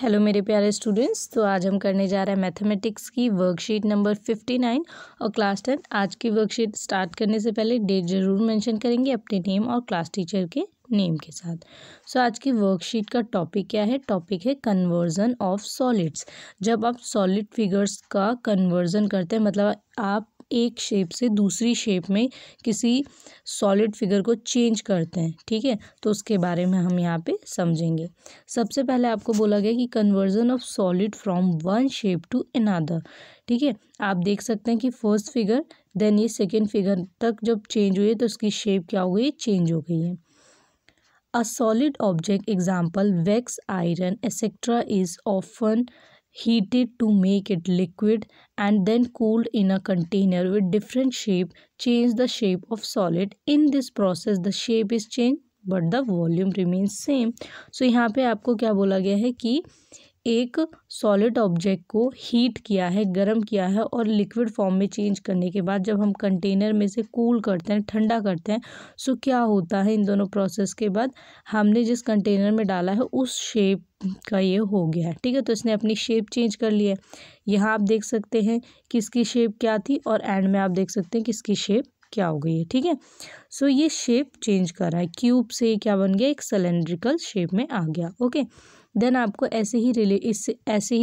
Hello मेरे प्यारे students, तो आज हम करने जा रहे हैं मैथमेटिक्स की वर्कशीट नंबर 59 और क्लास 10। आज की वर्कशीट स्टार्ट करने से पहले डेट ज़रूर मेंशन करेंगे अपने नेम और क्लास टीचर के नेम के साथ। सो आज की वर्कशीट का टॉपिक क्या है? टॉपिक है कन्वर्जन ऑफ सॉलिड्स। जब आप सॉलिड फिगर्स का कन्वर्जन करते हैं, मतलब आप एक शेप से दूसरी शेप में किसी सॉलिड फिगर को चेंज करते हैं, ठीक है, तो उसके बारे में हम यहाँ पे समझेंगे। सबसे पहले आपको बोला गया कि conversion of solid from one shape to another, ठीक है। आप देख सकते हैं कि फर्स्ट फिगर देन ये सेकेंड फिगर तक जब चेंज हुई है तो उसकी शेप क्या हो गई? चेंज हो गई है। A solid object example wax, iron etcetera is often heated to make it liquid and then cooled in a container with different shape, change the shape of solid. In this process the shape is changed but the volume remains same. So यहाँ पे आपको क्या बोला गया है कि एक solid object को हीट किया है, गर्म किया है और लिक्विड फॉर्म में चेंज करने के बाद जब हम कंटेनर में से कूल करते हैं, ठंडा करते हैं, सो क्या होता है? इन दोनों प्रोसेस के बाद हमने जिस कंटेनर में डाला है उस शेप का ये हो गया है, ठीक है, तो इसने अपनी शेप चेंज कर लिया है। यहाँ आप देख सकते हैं कि इसकी शेप क्या थी और एंड में आप देख सकते हैं कि इसकी शेप क्या हो गई है, ठीक है। सो ये शेप चेंज कर रहा है, क्यूब से क्या बन गया? एक सिलेंड्रिकल शेप में आ गया। ओके, देन आपको ऐसे ही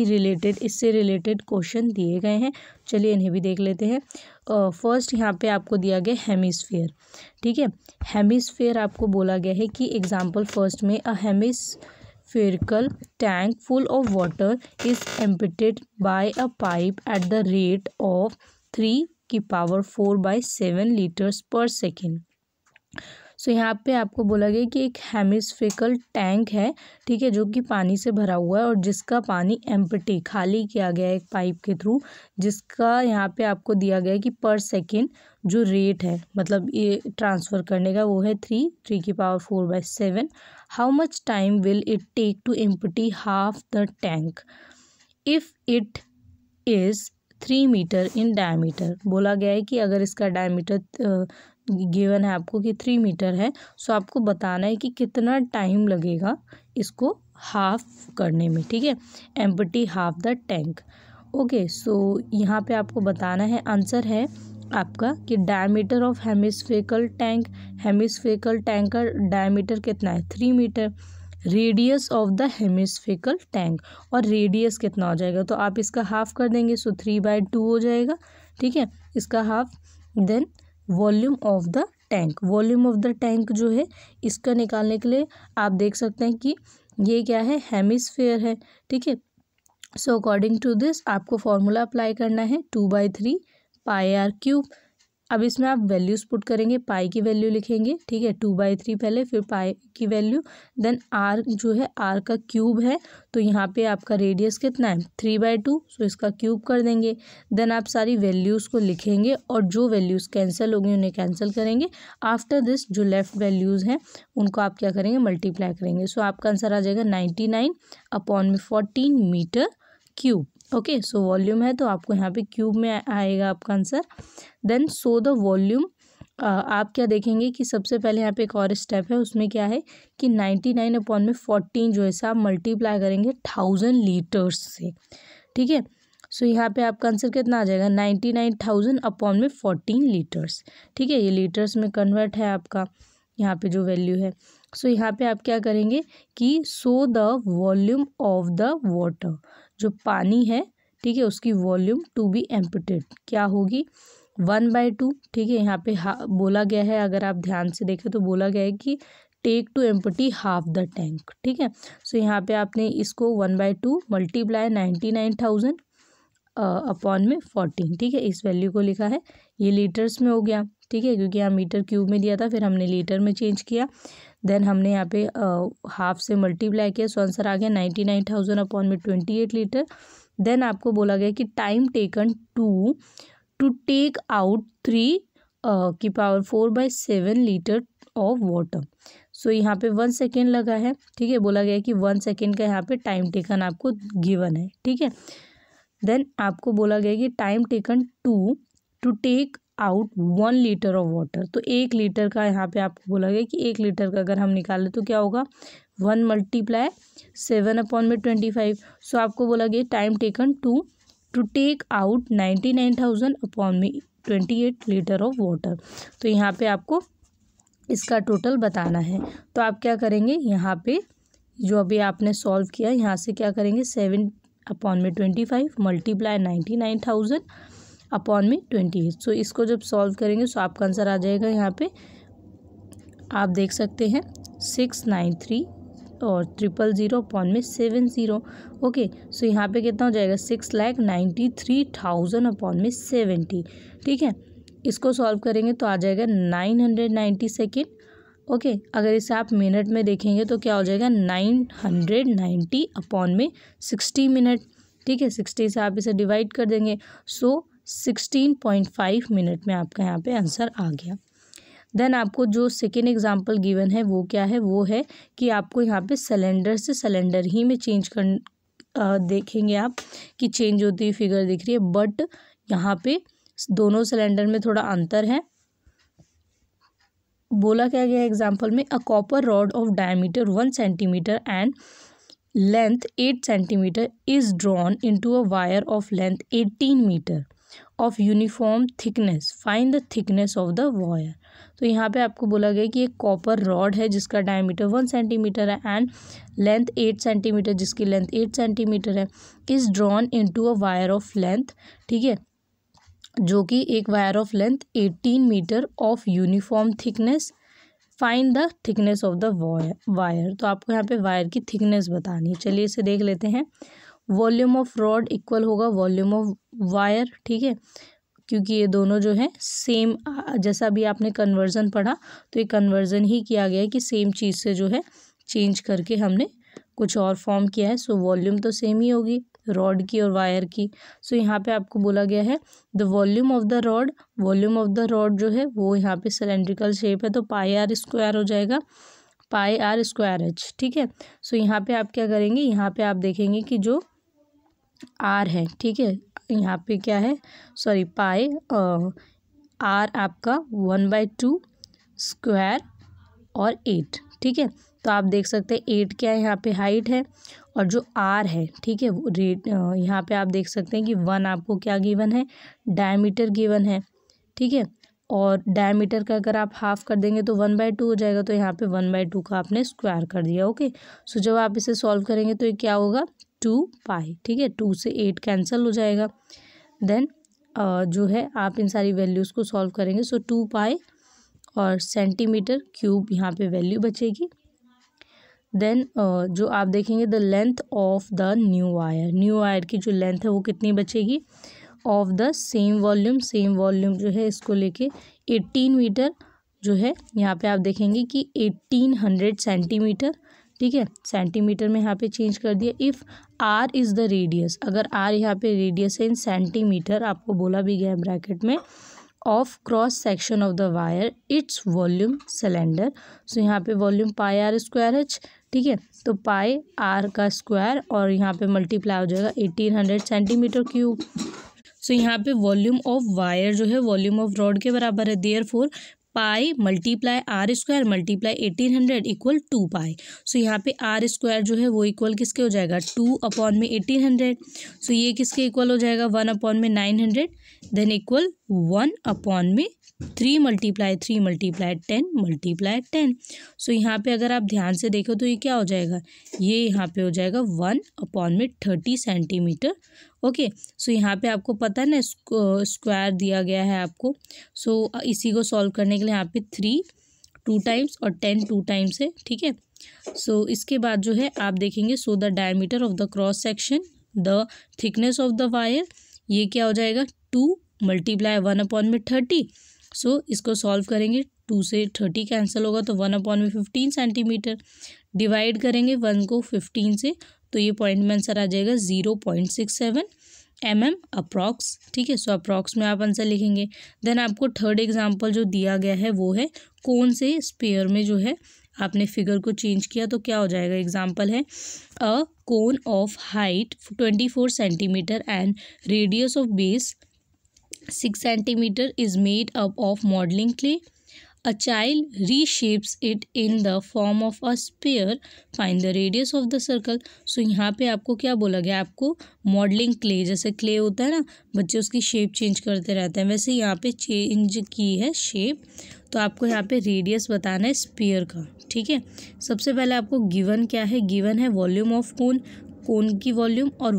रिलेटेड क्वेश्चन दिए गए हैं, चलिए इन्हें भी देख लेते हैं। फर्स्ट यहाँ पे आपको दिया गया हेमिस्फीयर, ठीक है। हेमिस्फीयर आपको बोला गया है कि एग्जांपल फर्स्ट में a hemispherical tank full of water is emptied by a pipe at the rate of 3^4/7 litres per second. So यहाँ पे आपको बोला गया कि एक हेमिस्फेरिकल टैंक है, ठीक है, जो कि पानी से भरा हुआ है और जिसका पानी एम्प्टी, खाली किया गया है एक पाइप के थ्रू, जिसका यहाँ पे आपको दिया गया है कि पर सेकेंड जो रेट है, मतलब ये ट्रांसफ़र करने का वो है 3^4/7। How much time will it take to empty half the tank if it is 3 metre in diameter. बोला गया है कि अगर इसका डायमीटर गिवन है आपको कि 3 मीटर है, सो आपको बताना है कि कितना टाइम लगेगा इसको हाफ करने में, ठीक है, empty half the tank. Okay, so यहाँ पे आपको बताना है, आंसर है आपका कि diameter of hemispherical tank, hemispherical tank का डायमीटर कितना है? 3 metre. Radius of the hemispherical tank, और रेडियस कितना हो जाएगा? तो आप इसका हाफ कर देंगे, सो 3/2 हो जाएगा, ठीक है, इसका half. Then volume of the tank, volume of the tank जो है इसका निकालने के लिए आप देख सकते हैं कि ये क्या है? हेमिस्फीयर है, ठीक है। सो अकॉर्डिंग टू दिस आपको फॉर्मूला अप्लाई करना है 2/3 πr³। अब इसमें आप वैल्यूज़ पुट करेंगे, पाई की वैल्यू लिखेंगे, ठीक है, 2/3 पहले, फिर पाई की वैल्यू, देन आर जो है आर का क्यूब है, तो यहाँ पे आपका रेडियस कितना है? 3/2, सो इसका क्यूब कर देंगे। देन आप सारी वैल्यूज़ को लिखेंगे और जो वैल्यूज़ कैंसिल होंगी उन्हें कैंसिल करेंगे। आफ्टर दिस जो लेफ्ट वैल्यूज़ हैं उनको आप क्या करेंगे? मल्टीप्लाई करेंगे। सो आपका आंसर आ जाएगा 99/14 m³। ओके, सो वॉल्यूम है तो आपको यहाँ पे क्यूब में आएगा आपका answer. Then so the volume, आप क्या देखेंगे कि सबसे पहले यहाँ पे एक और स्टेप है, उसमें क्या है कि 99/14 जो है आप मल्टीप्लाई करेंगे 1000 लीटर्स से, ठीक है। सो यहाँ पे आपका आंसर कितना आ जाएगा? 99,000/14 लीटर्स, ठीक है, ये लीटर्स में कन्वर्ट है आपका यहाँ पे जो वैल्यू है। सो यहाँ पे आप क्या करेंगे कि so the volume of the water, जो पानी है, ठीक है, उसकी वॉल्यूम टू बी एम्प्टीड क्या होगी? 1/2, ठीक है। यहाँ पे बोला गया है, अगर आप ध्यान से देखें तो बोला गया है कि take to empty half the tank, ठीक है। सो यहाँ पे आपने इसको 1/2 मल्टीप्लाई 99,000/14, ठीक है, इस वैल्यू को लिखा है, ये लीटर्स में हो गया, ठीक है, क्योंकि यहाँ मीटर क्यूब में दिया था फिर हमने लीटर में चेंज किया। देन हमने यहाँ पे हाफ से मल्टीप्लाई किया, सो आंसर आ गया 99,000/28 लीटर। देन आपको बोला गया कि time taken to take out 3^4/7 litre of water. So यहाँ पे 1 सेकेंड लगा है, ठीक है, बोला गया कि 1 सेकेंड का यहाँ पे टाइम टेकन आपको गिवन है, ठीक है। देन आपको बोला गया कि time taken to take out 1 litre of water, तो 1 लीटर का यहाँ पे आपको बोला गया कि 1 लीटर का अगर हम निकालें तो क्या होगा? One multiply 7/25। सो आपको बोला गया time taken to take out 99,000 upon में 28 लीटर ऑफ वाटर। तो यहाँ पे आपको इसका टोटल बताना है। तो आप क्या करेंगे, यहाँ पे जो अभी आपने सॉल्व किया यहाँ से क्या करेंगे, 7/25 मल्टीप्लाई 99,000 अपॉन में 28। सो इसको जब सॉल्व करेंगे सो आपका आंसर आ जाएगा, यहाँ पे आप देख सकते हैं 693 और 000 अपॉन में 70। ओके, सो यहाँ पे कितना हो जाएगा 6,93,000 अपॉन में 70। ठीक है, इसको सॉल्व करेंगे तो आ जाएगा 990 सेकेंड। ओके, अगर इसे आप मिनट में देखेंगे तो क्या हो जाएगा 990 अपॉन में 60 मिनट। ठीक है, 60 से आप इसे डिवाइड कर देंगे। सो 16.5 मिनट में आपका यहाँ पे आंसर आ गया। देन आपको जो सेकेंड एग्जाम्पल गिवन है वो क्या है, वो है कि आपको यहाँ पे सिलेंडर से सिलेंडर ही में चेंज कर देखेंगे आप कि चेंज होती हुई फिगर दिख रही है, बट यहाँ पे दोनों सिलेंडर में थोड़ा अंतर है। बोला क्या गया एग्जाम्पल में, a copper rod of diameter 1 centimetre and length 8 centimetre is drawn into a wire of length 18 metre of uniform thickness, find the thickness of the wire. तो यहाँ पे आपको बोला गया कि एक कॉपर रॉड है जिसका डायमीटर 1 सेंटीमीटर है एंड लेंथ 8 सेंटीमीटर, जिसकी लेंथ 8 सेंटीमीटर है, is drawn into a wire of length, ठीक है, जो कि एक wire of length 18 metre of uniform thickness, find the thickness of the wire. तो आपको यहाँ पे वायर की थिकनेस बतानी है। चलिए इसे देख लेते हैं। वॉल्यूम ऑफ रॉड इक्वल होगा वॉल्यूम ऑफ वायर, ठीक है, क्योंकि ये दोनों जो है सेम, जैसा भी आपने कन्वर्जन पढ़ा तो ये कन्वर्जन ही किया गया है कि सेम चीज़ से जो है चेंज करके हमने कुछ और फॉर्म किया है। सो वॉल्यूम तो सेम ही होगी रॉड की और वायर की। सो यहाँ पे आपको बोला गया है the volume of the rod, volume of the rod जो है वो यहाँ पे सिलेंड्रिकल शेप है तो पाई आर स्क्वायर हो जाएगा, पाई आर स्क्वायर एच, ठीक है। सो यहाँ पे आप क्या करेंगे, यहाँ पे आप देखेंगे कि जो आर है, ठीक है, यहाँ पे क्या है, सॉरी पाई आर आपका 1/2 स्क्वायर और 8, ठीक है। तो आप देख सकते हैं 8 क्या है यहाँ पे हाइट है और जो आर है, ठीक है, वो रेट यहाँ पे आप देख सकते हैं कि 1 आपको क्या गिवन है, डायमीटर गिवन है, ठीक है, और डायमीटर का अगर आप हाफ़ कर देंगे तो 1/2 हो जाएगा। तो यहाँ पे 1/2 का आपने स्क्वायर कर दिया। ओके, सो जब आप इसे सॉल्व करेंगे तो ये क्या होगा 2 पाई, ठीक है, 2 से 8 कैंसिल हो जाएगा। देन जो है आप इन सारी वैल्यूज़ को सॉल्व करेंगे। सो 2 पाई और सेंटीमीटर क्यूब यहाँ पे वैल्यू बचेगी। देन जो आप देखेंगे the length of the new wire, new wire की जो लेंथ है वो कितनी बचेगी of the same volume, same volume जो है इसको लेके 18 मीटर जो है यहाँ पे आप देखेंगे कि 1800 सेंटीमीटर, ठीक है, सेंटीमीटर में यहाँ पे चेंज कर दिया। If r is the radius, अगर आर यहाँ पे रेडियस है इन सेंटीमीटर, आपको बोला भी गया ब्रैकेट में, of cross section of the wire its volume cylinder. So यहाँ पे volume pi r square h, ठीक है, तो पाई आर का स्क्वायर और यहाँ पे मल्टीप्लाई हो जाएगा 1800 सेंटीमीटर क्यूब। सो यहाँ पे वॉल्यूम ऑफ वायर जो है वॉल्यूम ऑफ रॉड के बराबर है। Therefore pi multiply r square multiply 1800 equal 2 pi. So यहाँ पे आर स्क्वायर जो है वो इक्वल किसके हो जाएगा 2 अपॉन में 1800। सो ये किसके इक्वल हो जाएगा 1 अपॉन में 900, देन इक्वल 1 अपॉन में 3 मल्टीप्लाई 10 मल्टीप्लाई 10। सो यहाँ पे अगर आप ध्यान से देखो तो ये क्या हो जाएगा, ये यहाँ पे हो जाएगा 1 अपॉन में 30 सेंटीमीटर। ओके, सो यहाँ पे आपको पता है ना स्क्वायर दिया गया है आपको। सो इसी को सॉल्व करने के लिए यहाँ पे 3 2 टाइम्स और 10 2 टाइम्स है, ठीक है। सो इसके बाद जो है आप देखेंगे so the diameter of the cross section the thickness of the wire, ये क्या हो जाएगा 2 मल्टीप्लाई 1 अपॉन में 30। सो इसको सॉल्व करेंगे 2 से 30 कैंसिल होगा तो 1 अपॉन में 15 सेंटीमीटर, डिवाइड करेंगे 1 को 15 से तो ये पॉइंट में आंसर आ जाएगा 0.67 mm अप्रॉक्स, ठीक है। सो अप्रॉक्स में आप आंसर लिखेंगे। देन आपको थर्ड एग्जाम्पल जो दिया गया है वो है कौन से स्पेयर में जो है आपने फिगर को चेंज किया तो क्या हो जाएगा। एग्जाम्पल है a cone of height 24 centimetre and radius of base 6 centimetre is made up of modelling clay, A child reshapes it in the form of a sphere. Find the radius of the circle. So यहाँ पे आपको क्या बोला गया, आपको modelling clay, जैसे clay होता है ना, बच्चे उसकी शेप चेंज करते रहते हैं, वैसे यहाँ पे चेंज की है शेप. तो आपको यहाँ पे रेडियस बताना है स्फीयर का. ठीक है, सबसे पहले आपको गिवन क्या है, गिवन है वॉल्यूम ऑफ कोन, कोन की वॉल्यूम, और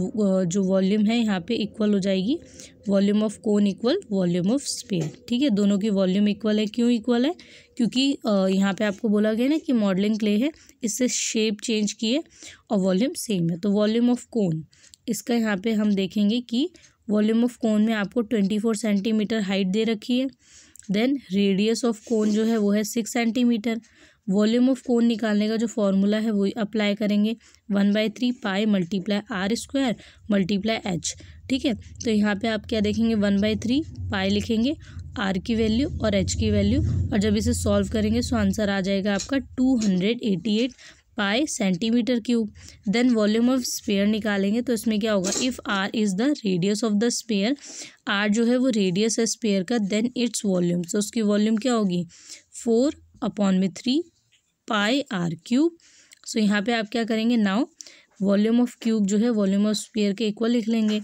जो वॉल्यूम है यहाँ पे इक्वल हो जाएगी, volume of cone equal volume of sphere. ठीक है, दोनों की वॉल्यूम इक्वल है. क्यों इक्वल है, क्योंकि यहाँ पे आपको बोला गया ना कि मॉडलिंग क्ले है, इससे शेप चेंज की है और वॉल्यूम सेम है. तो वॉल्यूम ऑफ कोन इसका यहाँ पे हम देखेंगे कि वॉल्यूम ऑफ कोन में आपको 24 सेंटीमीटर हाइट दे रखी है. देन रेडियस ऑफ कोन जो है वो है 6 सेंटीमीटर. वॉल्यूम ऑफ कोन निकालने का जो फॉर्मूला है वो अप्लाई करेंगे, 1/3 पाई मल्टीप्लाई r² मल्टीप्लाई h. ठीक है, तो यहाँ पे आप क्या देखेंगे, 1/3 पाई लिखेंगे, r की वैल्यू और h की वैल्यू, और जब इसे सॉल्व करेंगे सो आंसर आ जाएगा आपका 288 pi centimetre cube. Then volume of sphere निकालेंगे, तो इसमें क्या होगा, if r is the radius of the sphere, r जो है वो रेडियस है स्फीयर का, देन इट्स वॉल्यूम, तो उसकी वॉल्यूम क्या होगी, 4/3 पाई r क्यूब. सो यहाँ पे आप क्या करेंगे, नाउ वॉल्यूम ऑफ क्यूब जो है वॉल्यूम ऑफ स्फीयर के इक्वल लिख लेंगे.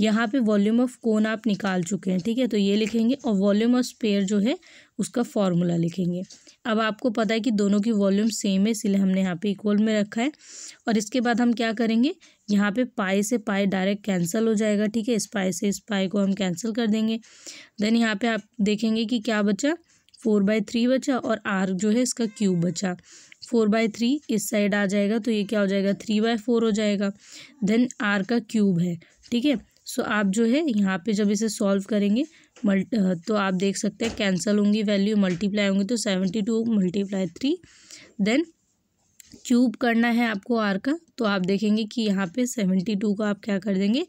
यहाँ पे वॉल्यूम ऑफ कोन आप निकाल चुके हैं, ठीक है, तो ये लिखेंगे, और वॉल्यूम ऑफ स्फीयर जो है उसका फॉर्मूला लिखेंगे. अब आपको पता है कि दोनों की वॉल्यूम सेम है, इसलिए हमने यहाँ पे इक्वल में रखा है. और इसके बाद हम क्या करेंगे, यहाँ पे पाई से पाई डायरेक्ट कैंसिल हो जाएगा. ठीक है, इस पाई से इस पाई को हम कैंसिल कर देंगे. देन यहाँ पे आप देखेंगे कि क्या बचा, 4/3 बचा, और आर जो है इसका क्यूब बचा. 4/3 इस साइड आ जाएगा, तो ये क्या हो जाएगा, 3/4 हो जाएगा. देन आर का क्यूब है, ठीक है. सो आप जो है यहाँ पे जब इसे सॉल्व करेंगे तो आप देख सकते हैं कैंसिल होंगी वैल्यू, मल्टीप्लाई होंगी, तो 72 मल्टीप्लाई 3. देन क्यूब करना है आपको आर का, तो आप देखेंगे कि यहाँ पे 72 का आप क्या कर देंगे,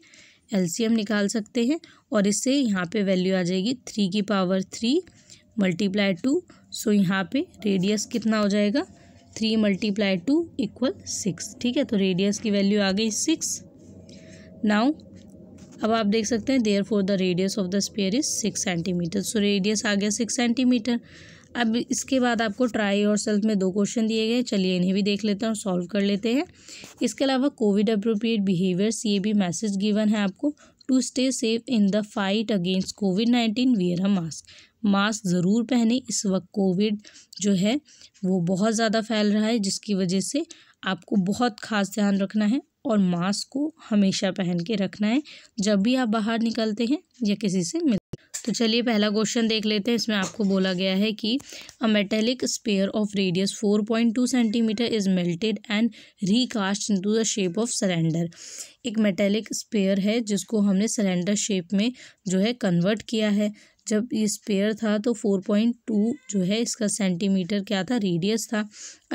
एलसीएम निकाल सकते हैं, और इससे यहाँ पे वैल्यू आ जाएगी 3³ मल्टीप्लाई 2. सो यहाँ पे रेडियस कितना हो जाएगा, 3 मल्टीप्लाई 2 इक्वल 6. ठीक है, तो रेडियस की वैल्यू आ गई 6. नाउ अब आप देख सकते हैं, therefore the radius of the sphere is 6 centimetre. So radius आ गया 6 सेंटीमीटर. अब इसके बाद आपको ट्राई और सेल्फ में 2 क्वेश्चन दिए गए, चलिए इन्हें भी देख लेते हैं और सॉल्व कर लेते हैं. इसके अलावा कोविड अप्रोप्रिएट बिहेवियर्स, ये भी मैसेज गिवन है आपको, to stay safe in the fight against कोविड-19 वियर अ मास्क. मास्क ज़रूर पहने, इस वक्त कोविड जो है वो बहुत ज़्यादा फैल रहा है, जिसकी वजह से आपको बहुत खास ध्यान रखना है, और मास्क को हमेशा पहन के रखना है जब भी आप बाहर निकलते हैं या किसी से मिलते हैं. तो चलिए पहला क्वेश्चन देख लेते हैं. इसमें आपको बोला गया है कि a metallic sphere of radius 4.2 centimetre is melted and recast into the shape of cylinder. एक मेटेलिक स्फीयर है जिसको हमने सिलेंडर शेप में जो है कन्वर्ट किया है. जब ये स्फीयर था तो 4.2 जो है इसका सेंटीमीटर क्या था, रेडियस था.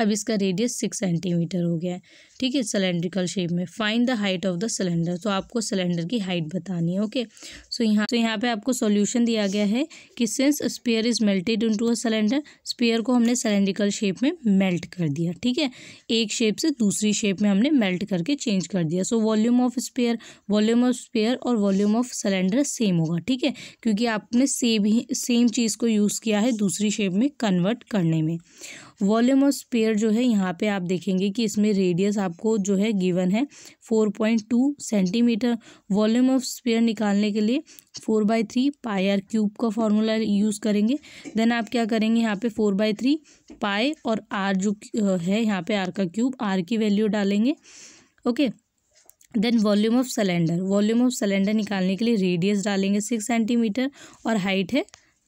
अब इसका रेडियस 6 सेंटीमीटर हो गया है, ठीक है, सिलेंड्रिकल शेप में. Find the height of the cylinder, तो आपको सिलेंडर की हाइट बतानी है. ओके, सो यहाँ पे आपको सॉल्यूशन दिया गया है कि since sphere is melted into a cylinder, sphere को हमने सिलेंड्रिकल शेप में मेल्ट कर दिया. ठीक है, एक शेप से दूसरी शेप में हमने मेल्ट करके चेंज कर दिया. So volume of sphere, volume of sphere और वॉल्यूम ऑफ सिलेंडर सेम होगा, ठीक है, क्योंकि आपने सेम चीज़ को यूज़ किया है दूसरी शेप में कन्वर्ट करने में. वॉल्यूम ऑफ स्फीयर जो है यहाँ पे आप देखेंगे कि इसमें रेडियस आपको जो है गिवन है 4.2 सेंटीमीटर. वॉल्यूम ऑफ स्फीयर निकालने के लिए 4/3 पाई r³ का फॉर्मूला यूज़ करेंगे. देन आप क्या करेंगे, यहाँ पे 4/3 पाई और आर जो है यहाँ पे आर का क्यूब, आर की वैल्यू डालेंगे. Okay, then volume of cylinder, volume of cylinder निकालने के लिए रेडियस डालेंगे 6 सेंटीमीटर और हाइट है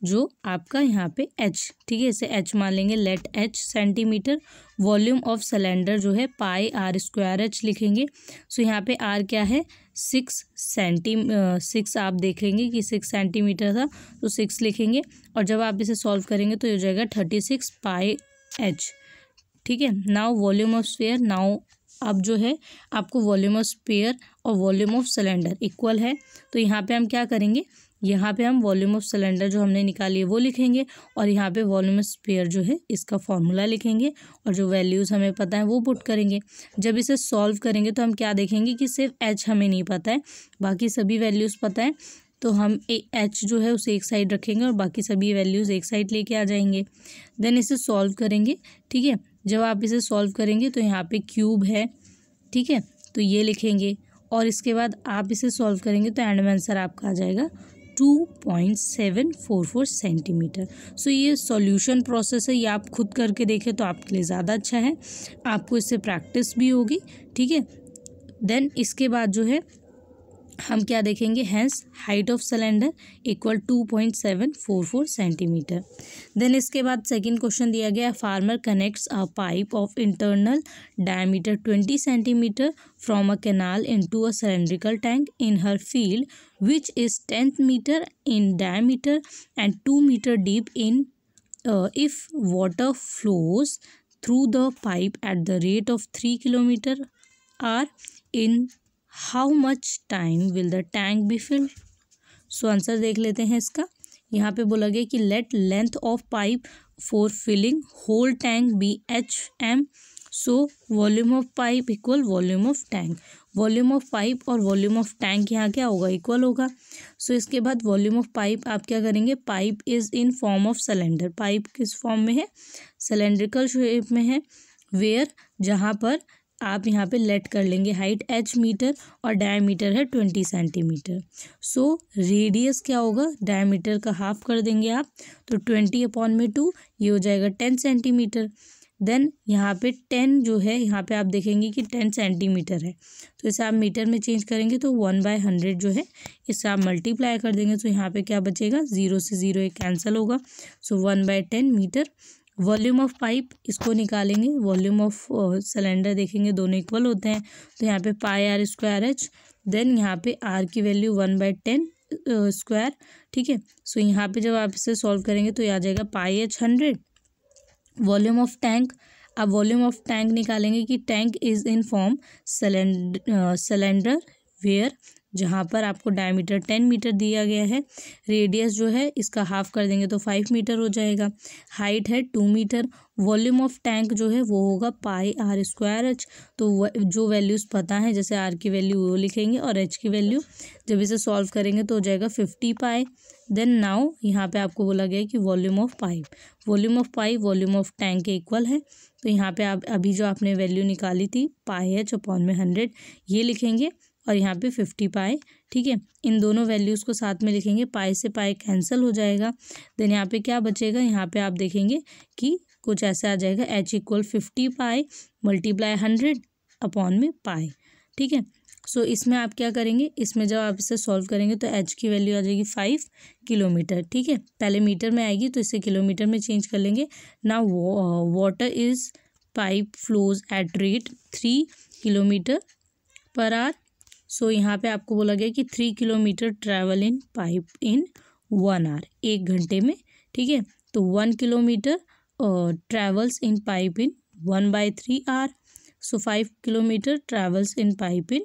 जो आपका यहाँ पे h, ठीक है, इसे h मान लेंगे, let h centimetre. Volume of cylinder जो है πr²h लिखेंगे. सो यहाँ पे r क्या है, 6 आप देखेंगे कि 6 सेंटीमीटर था तो 6 लिखेंगे, और जब आप इसे सॉल्व करेंगे तो ये हो जाएगा 36 पाई h. ठीक है, now volume of sphere. Now अब जो है आपको वॉल्यूम ऑफ स्फीयर और वॉल्यूम ऑफ सिलेंडर इक्वल है, तो यहाँ पे हम क्या करेंगे, यहाँ पे हम वॉल्यूम ऑफ सिलेंडर जो हमने निकाली है वो लिखेंगे, और यहाँ पे वॉल्यूम ऑफ स्फीयर जो है इसका फॉर्मूला लिखेंगे, और जो वैल्यूज़ हमें पता है वो पुट करेंगे. जब इसे सॉल्व करेंगे तो हम क्या देखेंगे कि सिर्फ h हमें नहीं पता है, बाकी सभी वैल्यूज़ पता है. तो हम h जो है उसे एक साइड रखेंगे और बाकी सभी वैल्यूज़ एक साइड लेके आ जाएंगे। देन इसे सॉल्व करेंगे, ठीक है। जब आप इसे सॉल्व करेंगे तो यहाँ पे क्यूब है, ठीक है, तो ये लिखेंगे और इसके बाद आप इसे सॉल्व करेंगे तो एंड में आंसर आपका आ जाएगा 2.744 सेंटीमीटर। सो ये सॉल्यूशन प्रोसेस है, ये आप खुद करके देखें तो आपके लिए ज़्यादा अच्छा है, आपको इससे प्रैक्टिस भी होगी, ठीक है। देन इसके बाद जो है हम क्या देखेंगे, hence height of cylinder equal 2.744 centimetre. Then इसके बाद सेकंड क्वेश्चन दिया गया, farmer connects a pipe of internal diameter 20 centimetre from a canal into a cylindrical tank in her field which is 10 metre in diameter and 2 metre deep in if water flows through the pipe at the rate of 3 kilometre hour in how much time will the tank be filled. So answer देख लेते हैं इसका। यहाँ पे बोला गया कि let length of pipe for filling whole tank be hm, so volume of pipe equal volume of tank. Volume of pipe और वॉल्यूम ऑफ टैंक यहाँ क्या होगा, इक्वल होगा। सो इसके बाद वॉल्यूम ऑफ पाइप आप क्या करेंगे, pipe is in form of cylinder, pipe किस फॉर्म में है, सिलेंड्रिकल शेप में है, वेयर जहाँ पर आप यहाँ पे लेट कर लेंगे हाइट h मीटर और डायमीटर है 20 सेंटीमीटर। सो रेडियस क्या होगा, डायमीटर का हाफ कर देंगे आप तो 20/2 ये हो जाएगा 10 सेंटीमीटर। देन यहाँ पे 10 जो है, यहाँ पे आप देखेंगे कि 10 सेंटीमीटर है तो इसे आप मीटर में चेंज करेंगे तो 1/100 जो है इसे आप मल्टीप्लाई कर देंगे तो यहाँ पे क्या बचेगा, 0 से 0 एक कैंसिल होगा, so 1/10 metre. Volume of pipe इसको निकालेंगे, वॉल्यूम ऑफ सिलेंडर देखेंगे दोनों इक्वल होते हैं तो यहाँ पे πr²h। देन यहाँ पे r की वैल्यू 1/10², ठीक है। सो यहाँ पे जब आप इसे सॉल्व करेंगे तो ये आ जाएगा πh 100। वॉल्यूम ऑफ टैंक, अब वॉल्यूम ऑफ टैंक निकालेंगे कि tank is in form cylinder where जहाँ पर आपको डायमीटर 10 मीटर दिया गया है, रेडियस जो है इसका हाफ कर देंगे तो 5 मीटर हो जाएगा, हाइट है 2 मीटर, वॉल्यूम ऑफ टैंक जो है वो होगा πr²h। तो जो वैल्यूज़ पता हैं जैसे r की वैल्यू वो लिखेंगे और h की वैल्यू जब इसे सॉल्व करेंगे तो हो जाएगा 50 पाई। देन नाउ यहाँ पे आपको बोला गया है कि volume of pipe, volume of tank के इक्वल है तो यहाँ पर आप अभी जो आपने वैल्यू निकाली थी πh/100 ये लिखेंगे और यहाँ पे 50 पाई, ठीक है। इन दोनों वैल्यूज़ को साथ में लिखेंगे, पाई से पाई कैंसिल हो जाएगा। देन यहाँ पे क्या बचेगा, यहाँ पे आप देखेंगे कि कुछ ऐसा आ जाएगा h = 50 पाई × 100/π, ठीक है। सो इसमें आप क्या करेंगे, इसमें जब आप इसे सॉल्व करेंगे तो h की वैल्यू आ जाएगी 5 किलोमीटर, ठीक है। पहले मीटर में आएगी तो इसे किलोमीटर में चेंज कर लेंगे। Now water is pipe flows at rate 3 kilometre hour. So यहाँ पे आपको बोला गया कि 3 kilometre travel in pipe in 1 hour, 1 घंटे में, ठीक है। तो 1 kilometre travels in pipe in 1/3 hour, so 5 kilometre travels in pipe in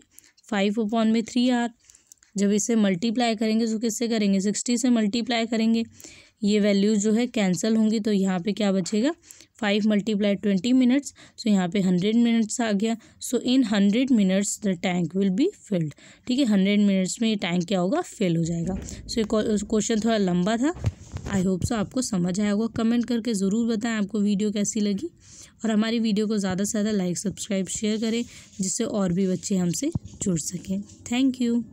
5/3 hour. जब इसे मल्टीप्लाई करेंगे तो किससे करेंगे, 60 से मल्टीप्लाई करेंगे, ये वैल्यूज़ जो है कैंसिल होंगी तो यहाँ पे क्या बचेगा, 5 × 20 मिनट्स, सो यहाँ पे 100 मिनट्स आ गया। So in 100 minutes the tank will be filled, ठीक है। 100 मिनट्स में ये टैंक क्या होगा, फिल हो जाएगा। सो क्वेश्चन थोड़ा लंबा था, आई होप सो आपको समझ आया होगा। कमेंट करके ज़रूर बताएं आपको वीडियो कैसी लगी और हमारी वीडियो को ज़्यादा से ज़्यादा लाइक, सब्सक्राइब, शेयर करें जिससे और भी बच्चे हमसे जुड़ सकें। Thank you.